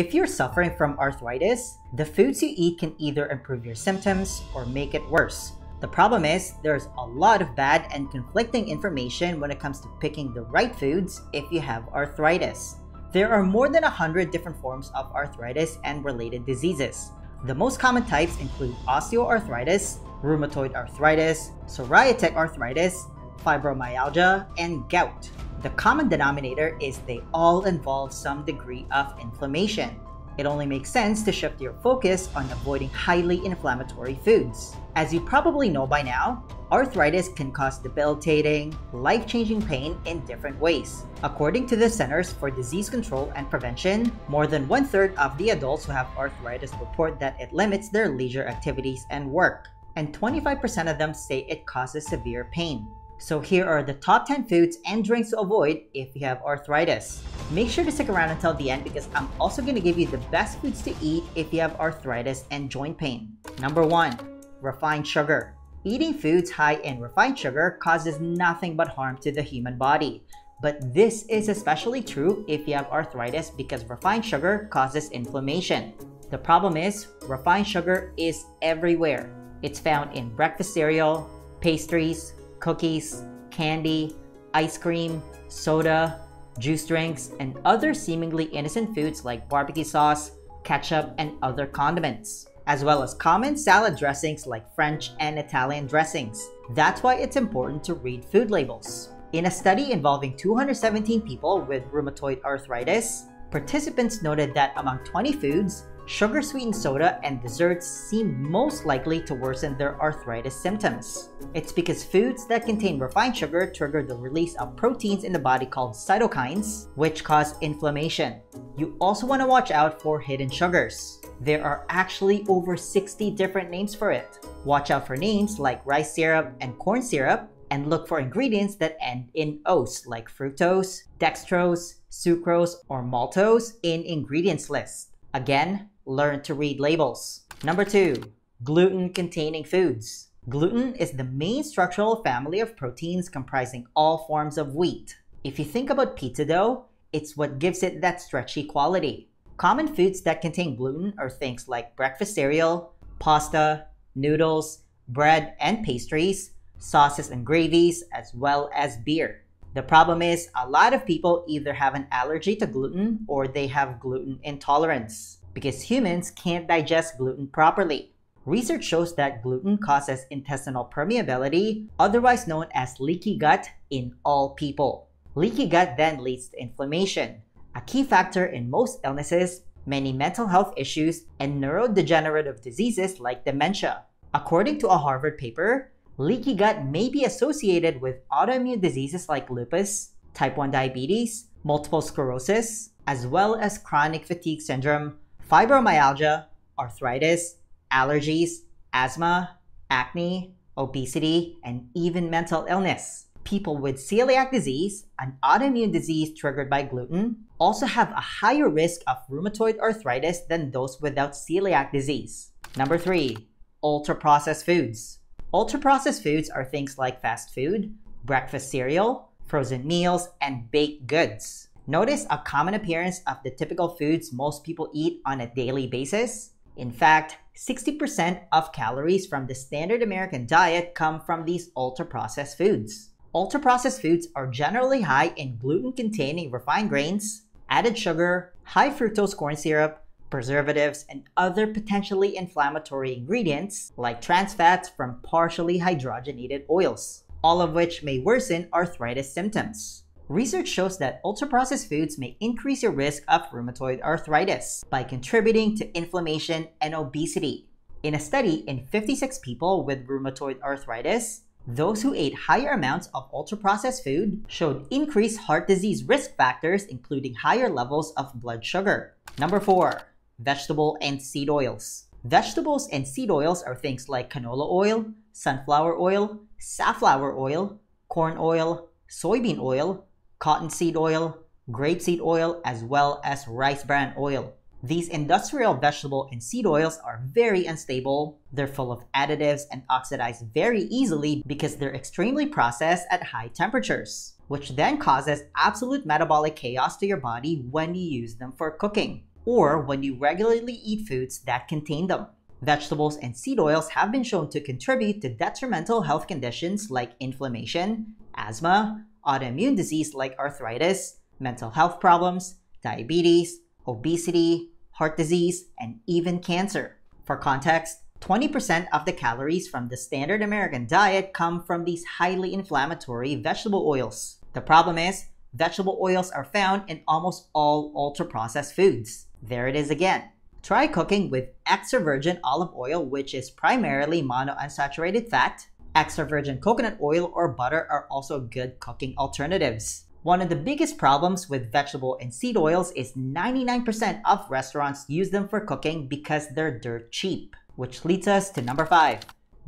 If you're suffering from arthritis, the foods you eat can either improve your symptoms or make it worse. The problem is, there's a lot of bad and conflicting information when it comes to picking the right foods if you have arthritis. There are more than 100 different forms of arthritis and related diseases. The most common types include osteoarthritis, rheumatoid arthritis, psoriatic arthritis, fibromyalgia, and gout. The common denominator is they all involve some degree of inflammation. It only makes sense to shift your focus on avoiding highly inflammatory foods. As you probably know by now, arthritis can cause debilitating, life-changing pain in different ways. According to the Centers for Disease Control and Prevention, more than one-third of the adults who have arthritis report that it limits their leisure activities and work, and 25% of them say it causes severe pain. So here are the top 10 foods and drinks to avoid if you have arthritis. Make sure to stick around until the end because I'm also going to give you the best foods to eat if you have arthritis and joint pain. Number 1. Refined sugar. Eating foods high in refined sugar causes nothing but harm to the human body. But this is especially true if you have arthritis because refined sugar causes inflammation. The problem is, refined sugar is everywhere. It's found in breakfast cereal, pastries, cookies, candy, ice cream, soda, juice drinks, and other seemingly innocent foods like barbecue sauce, ketchup, and other condiments, as well as common salad dressings like French and Italian dressings. That's why it's important to read food labels. In a study involving 217 people with rheumatoid arthritis, participants noted that among 20 foods, sugar-sweetened soda and desserts seem most likely to worsen their arthritis symptoms. It's because foods that contain refined sugar trigger the release of proteins in the body called cytokines, which cause inflammation. You also want to watch out for hidden sugars. There are actually over 60 different names for it. Watch out for names like rice syrup and corn syrup, and look for ingredients that end in -ose like fructose, dextrose, sucrose, or maltose in ingredients lists. Again, learn to read labels. Number 2. Gluten-containing foods. Gluten is the main structural family of proteins comprising all forms of wheat. If you think about pizza dough, it's what gives it that stretchy quality. Common foods that contain gluten are things like breakfast cereal, pasta, noodles, bread and pastries, sauces and gravies, as well as beer. The problem is, a lot of people either have an allergy to gluten or they have gluten intolerance, because humans can't digest gluten properly. Research shows that gluten causes intestinal permeability, otherwise known as leaky gut, in all people. Leaky gut then leads to inflammation, a key factor in most illnesses, many mental health issues, and neurodegenerative diseases like dementia. According to a Harvard paper, leaky gut may be associated with autoimmune diseases like lupus, type 1 diabetes, multiple sclerosis, as well as chronic fatigue syndrome, fibromyalgia, arthritis, allergies, asthma, acne, obesity, and even mental illness. People with celiac disease, an autoimmune disease triggered by gluten, also have a higher risk of rheumatoid arthritis than those without celiac disease. Number 3. Ultra-processed foods. Ultra-processed foods are things like fast food, breakfast cereal, frozen meals, and baked goods. Notice a common appearance of the typical foods most people eat on a daily basis. In fact, 60% of calories from the standard American diet come from these ultra-processed foods. Ultra-processed foods are generally high in gluten-containing refined grains, added sugar, high fructose corn syrup, preservatives, and other potentially inflammatory ingredients like trans fats from partially hydrogenated oils, all of which may worsen arthritis symptoms. Research shows that ultra-processed foods may increase your risk of rheumatoid arthritis by contributing to inflammation and obesity. In a study in 56 people with rheumatoid arthritis, those who ate higher amounts of ultra-processed food showed increased heart disease risk factors, including higher levels of blood sugar. Number 4. Vegetable and seed oils. Vegetables and seed oils are things like canola oil, sunflower oil, safflower oil, corn oil, soybean oil, cottonseed oil, grapeseed oil, as well as rice bran oil. These industrial vegetable and seed oils are very unstable. They're full of additives and oxidize very easily because they're extremely processed at high temperatures, which then causes absolute metabolic chaos to your body when you use them for cooking. or when you regularly eat foods that contain them. Vegetables and seed oils have been shown to contribute to detrimental health conditions like inflammation, asthma, autoimmune disease like arthritis, mental health problems, diabetes, obesity, heart disease, and even cancer. For context, 20% of the calories from the standard American diet come from these highly inflammatory vegetable oils. The problem is, vegetable oils are found in almost all ultra-processed foods. There it is again. Try cooking with extra virgin olive oil, which is primarily monounsaturated fat. Extra virgin coconut oil or butter are also good cooking alternatives. One of the biggest problems with vegetable and seed oils is 99% of restaurants use them for cooking because they're dirt cheap. Which leads us to number 5,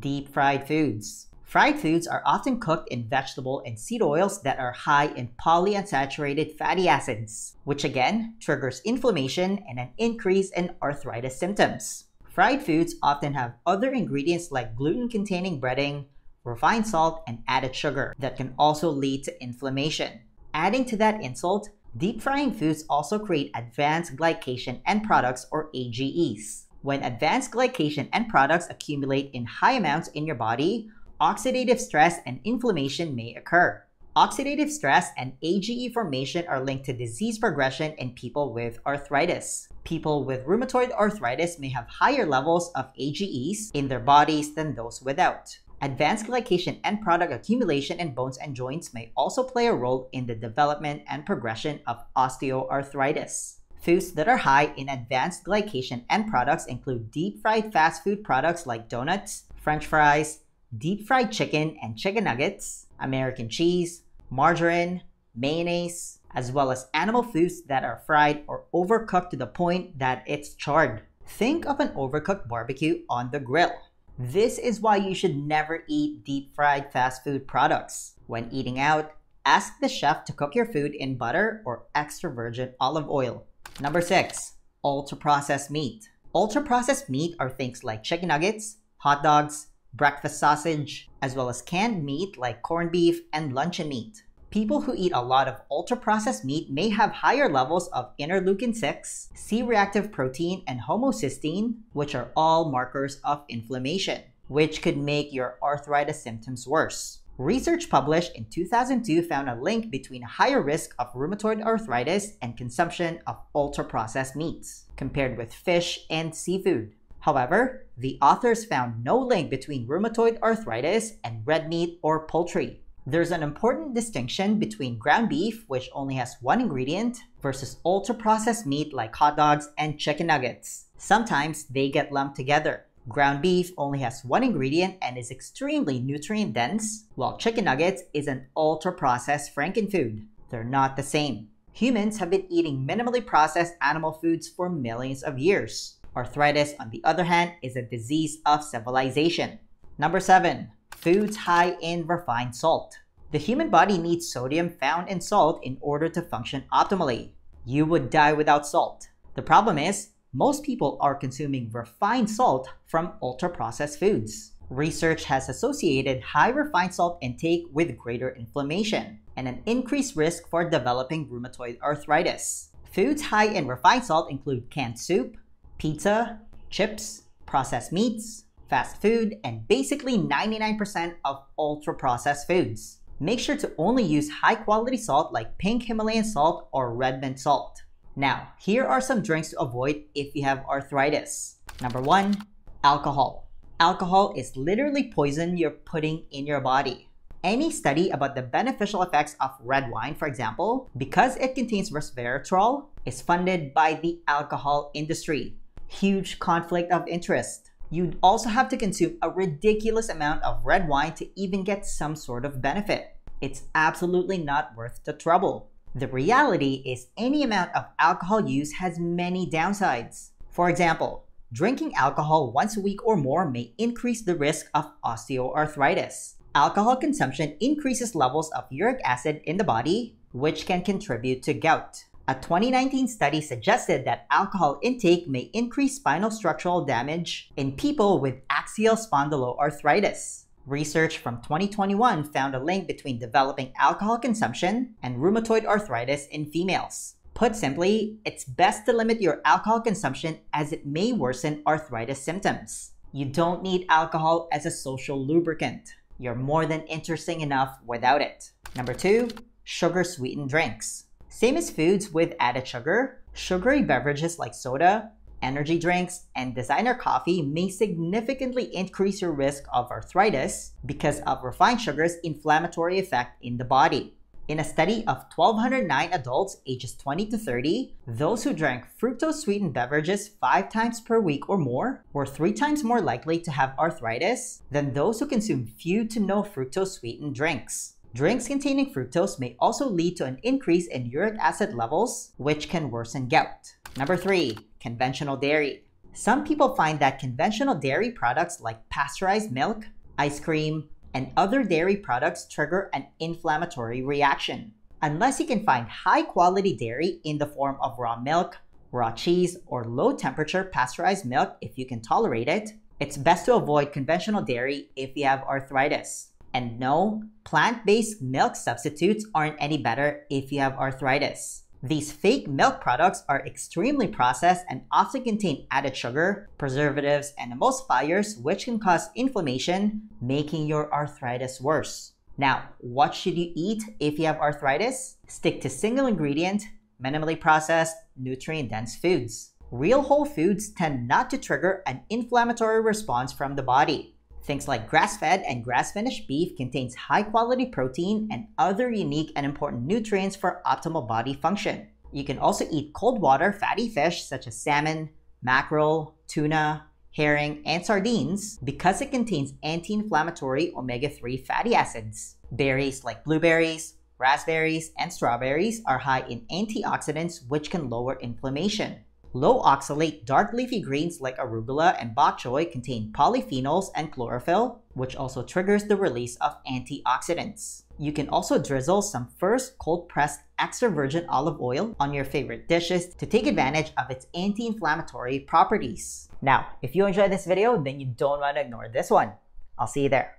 deep fried foods. Fried foods are often cooked in vegetable and seed oils that are high in polyunsaturated fatty acids, which again triggers inflammation and an increase in arthritis symptoms. Fried foods often have other ingredients like gluten-containing breading, refined salt, and added sugar that can also lead to inflammation. Adding to that insult, deep frying foods also create advanced glycation end products or AGEs. When advanced glycation end products accumulate in high amounts in your body, oxidative stress and inflammation may occur. Oxidative stress and AGE formation are linked to disease progression in people with arthritis. People with rheumatoid arthritis may have higher levels of AGEs in their bodies than those without. Advanced glycation end product accumulation in bones and joints may also play a role in the development and progression of osteoarthritis. Foods that are high in advanced glycation end products include deep-fried fast food products like donuts, French fries, deep-fried chicken and chicken nuggets, American cheese, margarine, mayonnaise, as well as animal foods that are fried or overcooked to the point that it's charred. Think of an overcooked barbecue on the grill. This is why you should never eat deep-fried fast food products. When eating out, ask the chef to cook your food in butter or extra virgin olive oil. Number 6, ultra-processed meat. Ultra-processed meat are things like chicken nuggets, hot dogs, breakfast sausage, as well as canned meat like corned beef and luncheon meat. People who eat a lot of ultra-processed meat may have higher levels of interleukin-6, C-reactive protein, and homocysteine, which are all markers of inflammation, which could make your arthritis symptoms worse. Research published in 2002 found a link between a higher risk of rheumatoid arthritis and consumption of ultra-processed meats, compared with fish and seafood. However, the authors found no link between rheumatoid arthritis and red meat or poultry. There's an important distinction between ground beef, which only has one ingredient, versus ultra-processed meat like hot dogs and chicken nuggets. Sometimes they get lumped together. Ground beef only has one ingredient and is extremely nutrient-dense, while chicken nuggets is an ultra-processed frankenfood. They're not the same. Humans have been eating minimally processed animal foods for millions of years. Arthritis, on the other hand, is a disease of civilization. Number 7, foods high in refined salt. The human body needs sodium found in salt in order to function optimally. You would die without salt. The problem is, most people are consuming refined salt from ultra-processed foods. Research has associated high refined salt intake with greater inflammation and an increased risk for developing rheumatoid arthritis. Foods high in refined salt include canned soup, pizza, chips, processed meats, fast food, and basically 99% of ultra-processed foods. Make sure to only use high-quality salt like pink Himalayan salt or Redmond salt. Now, here are some drinks to avoid if you have arthritis. Number 1, alcohol. Alcohol is literally poison you're putting in your body. Any study about the beneficial effects of red wine, for example, because it contains resveratrol, is funded by the alcohol industry. Huge conflict of interest. You'd also have to consume a ridiculous amount of red wine to even get some sort of benefit. It's absolutely not worth the trouble. The reality is any amount of alcohol use has many downsides. For example, drinking alcohol once a week or more may increase the risk of osteoarthritis. Alcohol consumption increases levels of uric acid in the body, which can contribute to gout. A 2019 study suggested that alcohol intake may increase spinal structural damage in people with axial spondyloarthritis. Research from 2021 found a link between developing alcohol consumption and rheumatoid arthritis in females. Put simply, it's best to limit your alcohol consumption as it may worsen arthritis symptoms. You don't need alcohol as a social lubricant. You're more than interesting enough without it. Number 2, sugar-sweetened drinks. Same as foods with added sugar, sugary beverages like soda, energy drinks, and designer coffee may significantly increase your risk of arthritis because of refined sugar's inflammatory effect in the body. In a study of 1,209 adults ages 20 to 30, those who drank fructose-sweetened beverages 5 times per week or more were 3 times more likely to have arthritis than those who consumed few to no fructose-sweetened drinks. Drinks containing fructose may also lead to an increase in uric acid levels, which can worsen gout. Number 3, conventional dairy. Some people find that conventional dairy products like pasteurized milk, ice cream, and other dairy products trigger an inflammatory reaction. Unless you can find high-quality dairy in the form of raw milk, raw cheese, or low-temperature pasteurized milk if you can tolerate it, it's best to avoid conventional dairy if you have arthritis. And no, plant-based milk substitutes aren't any better if you have arthritis. These fake milk products are extremely processed and often contain added sugar, preservatives, and emulsifiers, which can cause inflammation, making your arthritis worse. Now, what should you eat if you have arthritis? Stick to single-ingredient, minimally processed, nutrient-dense foods. Real whole foods tend not to trigger an inflammatory response from the body. Things like grass-fed and grass-finished beef contains high-quality protein and other unique and important nutrients for optimal body function. You can also eat cold-water fatty fish such as salmon, mackerel, tuna, herring, and sardines because it contains anti-inflammatory omega-3 fatty acids. Berries like blueberries, raspberries, and strawberries are high in antioxidants which can lower inflammation. Low oxalate dark leafy greens like arugula and bok choy contain polyphenols and chlorophyll, which also triggers the release of antioxidants. You can also drizzle some first cold-pressed extra virgin olive oil on your favorite dishes to take advantage of its anti-inflammatory properties. Now, if you enjoyed this video, then you don't want to ignore this one. I'll see you there.